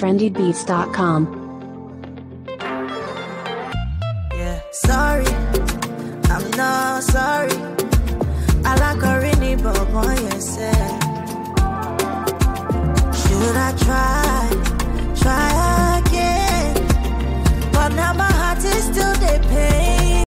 trendybeats.com. Yeah, sorry, I'm not sorry. I like her in the boy, you said. Should I try?